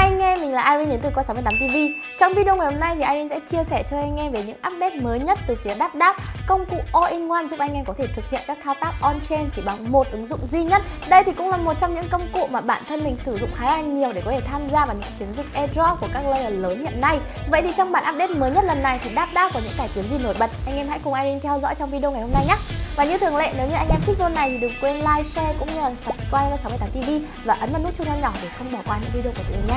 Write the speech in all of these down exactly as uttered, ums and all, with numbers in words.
Hai anh em, mình là Irene đến từ Coin sáu mươi tám ti vi. Trong video ngày hôm nay thì Irene sẽ chia sẻ cho anh em về những update mới nhất từ phía DapDap, công cụ all in one giúp anh em có thể thực hiện các thao tác on-chain chỉ bằng một ứng dụng duy nhất. Đây thì cũng là một trong những công cụ mà bản thân mình sử dụng khá là nhiều để có thể tham gia vào những chiến dịch airdrop của các layer lớn hiện nay. Vậy thì trong bản update mới nhất lần này thì DapDap có những cải tiến gì nổi bật? Anh em hãy cùng Irene theo dõi trong video ngày hôm nay nhé. Và như thường lệ, nếu như anh em thích video này thì đừng quên like, share cũng như là subscribe Coin sáu mươi tám ti vi và ấn vào nút chuông nhỏ để không bỏ qua những video của tụi mình nhé.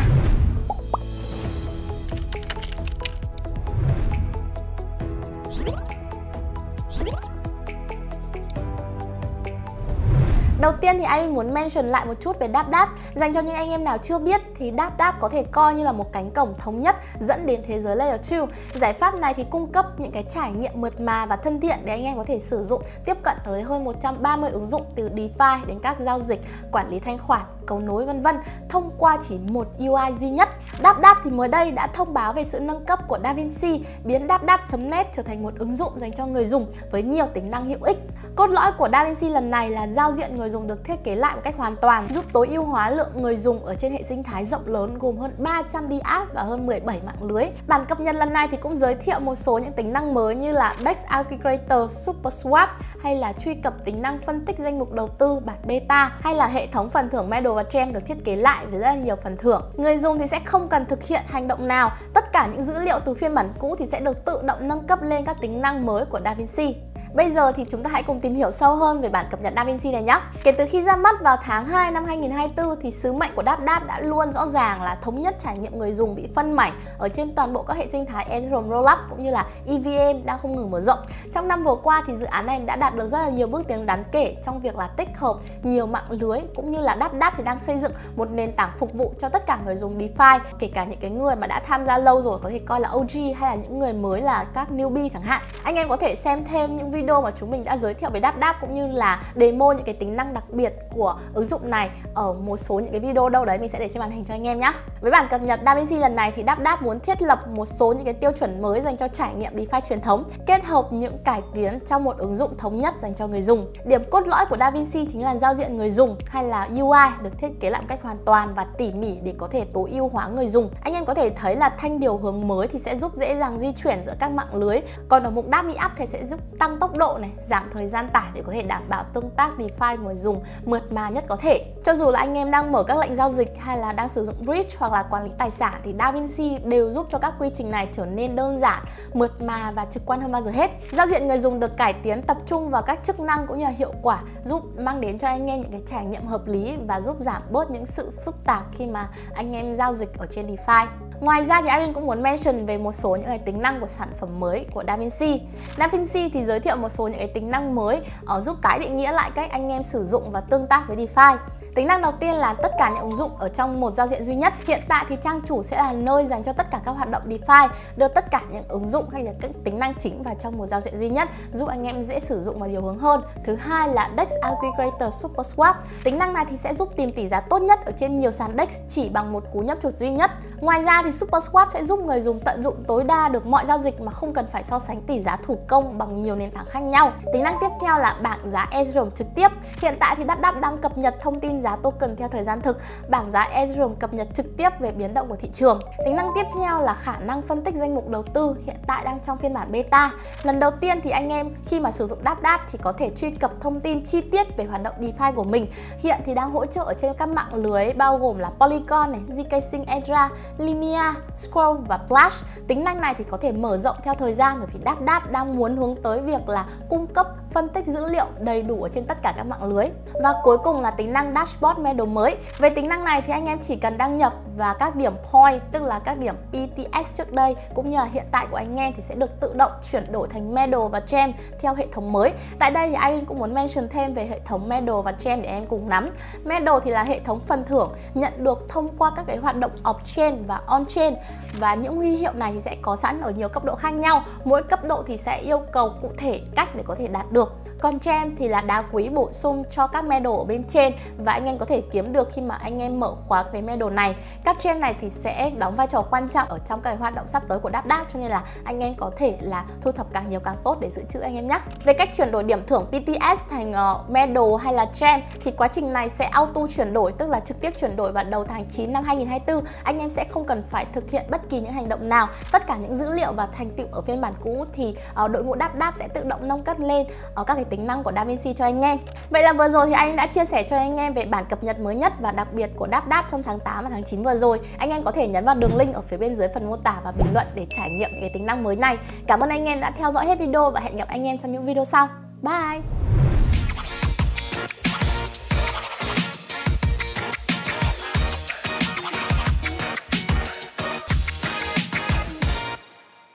Đầu tiên thì Irene muốn mention lại một chút về DapDap. Dành cho những anh em nào chưa biết thì DapDap có thể coi như là một cánh cổng thống nhất dẫn đến thế giới Layer hai. Giải pháp này thì cung cấp những cái trải nghiệm mượt mà và thân thiện để anh em có thể sử dụng, tiếp cận tới hơn một trăm ba mươi ứng dụng từ DeFi đến các giao dịch, quản lý thanh khoản, cầu nối vân vân thông qua chỉ một u i duy nhất. DapDap thì mới đây đã thông báo về sự nâng cấp của d'Avinci, biến DapDap chấm net trở thành một ứng dụng dành cho người dùng với nhiều tính năng hữu ích. Cốt lõi của d'Avinci lần này là giao diện người dùng được thiết kế lại một cách hoàn toàn, giúp tối ưu hóa lượng người dùng ở trên hệ sinh thái rộng lớn gồm hơn ba trăm đi app và hơn mười bảy mạng lưới. Bản cập nhật lần này thì cũng giới thiệu một số những tính năng mới như là Dex Aggregator, SuperSwap hay là truy cập tính năng phân tích danh mục đầu tư bản beta, hay là hệ thống phần thưởng Medal và Gem được thiết kế lại với rất là nhiều phần thưởng. Người dùng thì sẽ không cần thực hiện hành động nào, tất cả những dữ liệu từ phiên bản cũ thì sẽ được tự động nâng cấp lên các tính năng mới của d'Avinci. Bây giờ thì chúng ta hãy cùng tìm hiểu sâu hơn về bản cập nhật d'Avinci này nhé. Kể từ khi ra mắt vào tháng hai năm hai nghìn không trăm hai mươi tư thì sứ mệnh của DapDap đã luôn rõ ràng là thống nhất trải nghiệm người dùng bị phân mảnh ở trên toàn bộ các hệ sinh thái Ethereum, Rollup cũng như là e vê em đang không ngừng mở rộng. Trong năm vừa qua thì dự án này đã đạt được rất là nhiều bước tiến đáng kể trong việc là tích hợp nhiều mạng lưới, cũng như là DapDap thì đang xây dựng một nền tảng phục vụ cho tất cả người dùng DeFi, kể cả những cái người mà đã tham gia lâu rồi có thể coi là ô giê hay là những người mới là các newbie chẳng hạn. Anh em có thể xem thêm những video video mà chúng mình đã giới thiệu về DapDap cũng như là demo những cái tính năng đặc biệt của ứng dụng này ở một số những cái video đâu đấy mình sẽ để trên màn hình cho anh em nhé. Với bản cập nhật d'Avinci lần này thì DapDap muốn thiết lập một số những cái tiêu chuẩn mới dành cho trải nghiệm DeFi truyền thống, kết hợp những cải tiến trong một ứng dụng thống nhất dành cho người dùng. Điểm cốt lõi của d'Avinci chính là giao diện người dùng hay là u i được thiết kế lại một cách hoàn toàn và tỉ mỉ để có thể tối ưu hóa người dùng. Anh em có thể thấy là thanh điều hướng mới thì sẽ giúp dễ dàng di chuyển giữa các mạng lưới, còn ở mục Dap Meetup thì sẽ giúp tăng tốc độ này, giảm thời gian tải để có thể đảm bảo tương tác DeFi người dùng mượt mà nhất có thể. Cho dù là anh em đang mở các lệnh giao dịch hay là đang sử dụng bridge hoặc là quản lý tài sản thì d'Avinci đều giúp cho các quy trình này trở nên đơn giản, mượt mà và trực quan hơn bao giờ hết. Giao diện người dùng được cải tiến tập trung vào các chức năng cũng như là hiệu quả, giúp mang đến cho anh em những cái trải nghiệm hợp lý và giúp giảm bớt những sự phức tạp khi mà anh em giao dịch ở trên DeFi. Ngoài ra thì Irene cũng muốn mention về một số những cái tính năng của sản phẩm mới của d'Avinci. d'Avinci thì giới thiệu một số những cái tính năng mới giúp tái định nghĩa lại cách anh em sử dụng và tương tác với DeFi. Tính năng đầu tiên là tất cả những ứng dụng ở trong một giao diện duy nhất. Hiện tại thì trang chủ sẽ là nơi dành cho tất cả các hoạt động DeFi, đưa tất cả những ứng dụng hay là các tính năng chính vào trong một giao diện duy nhất, giúp anh em dễ sử dụng và điều hướng hơn. Thứ hai là Dex Aggregator SuperSwap. Tính năng này thì sẽ giúp tìm tỷ giá tốt nhất ở trên nhiều sàn Dex chỉ bằng một cú nhấp chuột duy nhất. Ngoài ra thì SuperSwap sẽ giúp người dùng tận dụng tối đa được mọi giao dịch mà không cần phải so sánh tỷ giá thủ công bằng nhiều nền tảng khác nhau. Tính năng tiếp theo là bảng giá Ethereum trực tiếp. Hiện tại thì DapDap đang cập nhật thông tin giá token theo thời gian thực, bảng giá Ethereum cập nhật trực tiếp về biến động của thị trường. Tính năng tiếp theo là khả năng phân tích danh mục đầu tư, hiện tại đang trong phiên bản beta. Lần đầu tiên thì anh em khi mà sử dụng DapDap thì có thể truy cập thông tin chi tiết về hoạt động DeFi của mình. Hiện thì đang hỗ trợ ở trên các mạng lưới bao gồm là Polygon này, zkSync Era, Linea, Scroll và Blast. Tính năng này thì có thể mở rộng theo thời gian bởi vì DapDap đang muốn hướng tới việc là cung cấp phân tích dữ liệu đầy đủ ở trên tất cả các mạng lưới. Và cuối cùng là tính năng Dashboard Medal mới. Về tính năng này thì anh em chỉ cần đăng nhập và các điểm point, tức là các điểm pê tê ét trước đây cũng như là hiện tại của anh em thì sẽ được tự động chuyển đổi thành Medal và Gem theo hệ thống mới. Tại đây thì Irene cũng muốn mention thêm về hệ thống Medal và Gem để em cùng nắm. Medal thì là hệ thống phần thưởng nhận được thông qua các cái hoạt động off-chain và on-chain, và những huy hiệu này thì sẽ có sẵn ở nhiều cấp độ khác nhau. Mỗi cấp độ thì sẽ yêu cầu cụ thể cách để có thể đạt được. Còn Gem thì là đá quý bổ sung cho các Medal ở bên trên, và anh em có thể kiếm được khi mà anh em mở khóa cái Medal này. Các gem này thì sẽ đóng vai trò quan trọng ở trong các hoạt động sắp tới của DapDap, cho nên là anh em có thể là thu thập càng nhiều càng tốt để giữ trữ anh em nhé. Về cách chuyển đổi điểm thưởng pê tê ét thành uh, Medal hay là gem thì quá trình này sẽ auto chuyển đổi, tức là trực tiếp chuyển đổi vào đầu tháng chín năm hai nghìn không trăm hai mươi tư. Anh em sẽ không cần phải thực hiện bất kỳ những hành động nào. Tất cả những dữ liệu và thành tựu ở phiên bản cũ thì uh, đội ngũ DapDap sẽ tự động nâng cấp lên uh, các cái tính năng của d'Avinci cho anh em. Vậy là vừa rồi thì anh đã chia sẻ cho anh em về bản cập nhật mới nhất và đặc biệt của DapDap trong tháng tám và tháng chín vừa rồi. Anh em có thể nhấn vào đường link ở phía bên dưới phần mô tả và bình luận để trải nghiệm những cái tính năng mới này. Cảm ơn anh em đã theo dõi hết video và hẹn gặp anh em trong những video sau. Bye!